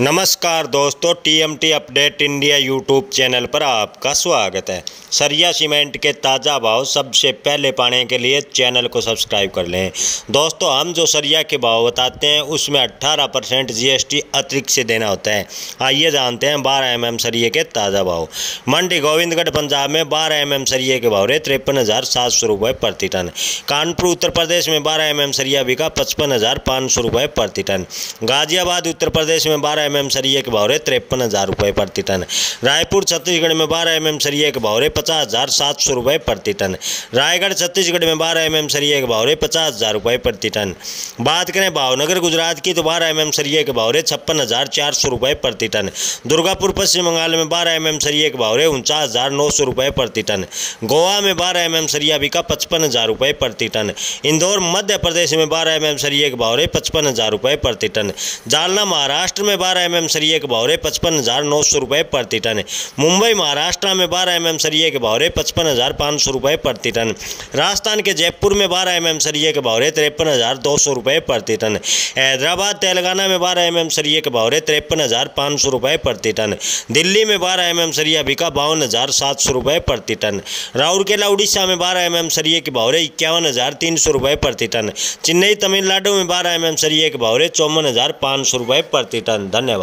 नमस्कार दोस्तों, TMT update India YouTube channel पर आपका स्वागत है। सरिया सीमेंट के ताज़ा भाव सबसे पहले पाने के लिए चैनल को सब्सक्राइब कर लें। दोस्तों, हम जो सरिया के भाव बताते हैं उसमें 18% जीएसटी अतिरिक्त से देना होता है। आइए जानते हैं 12 mm सरिये के ताज़ा भाव। मंडी गोविंदगढ़ पंजाब में 12 mm सरिये के भाव रहे 53,700 रुपये प्रति टन। कानपुर उत्तर प्रदेश में 12 mm सरिया बिका 55,500 रुपये प्रति टन। गाजियाबाद उत्तर प्रदेश में 12 mm सरिये के भाव रहे 53,000 रुपये प्रति टन। रायपुर छत्तीसगढ़ में 12 mm सरिये के भाव रहे 50,700 रुपये प्रति टन। रायगढ़ छत्तीसगढ़ में 12 mm सरिये के भाव रहे 50,000 रुपये प्रति टन। बात करें भावनगर गुजरात की तो 12 mm सरिये के भाव रहे 56,400 रुपये प्रति टन। दुर्गापुर पश्चिम बंगाल में 12 mm सरिये के भाव रहे 49,900 रुपये प्रति टन। गोवा में 12 mm सरिया बिका 55,000 रुपये प्रति टन। इंदौर मध्य प्रदेश में 12 mm सरिये के भाव रहे 55,000 रुपये प्रति टन। जालना महाराष्ट्र में 12 mm सरिये के भाव रहे 55,900 रुपये प्रति टन। मुंबई महाराष्ट्र में 12 mm सरिये के भाव रहे 55,500 रुपये प्रति टन। राजस्थान के जयपुर में 12 mm सरिये के भाव रहे 53,200 रुपये प्रति टन। हैदराबाद तेलंगाना में 12 mm सरिये के भाव रहे 53,500 रुपये प्रति टन। दिल्ली में 12 mm सरिया बिका 52,700 रुपये प्रति टन। राउरकेला उड़ीसा में 12 mm सरिये के भाव रहे 51,300 रुपये प्रति टन। चेन्नई तमिलनाडु में 12 mm सरिये के भाव रहे 54,500 रुपये प्रति टन। धन्यवाद।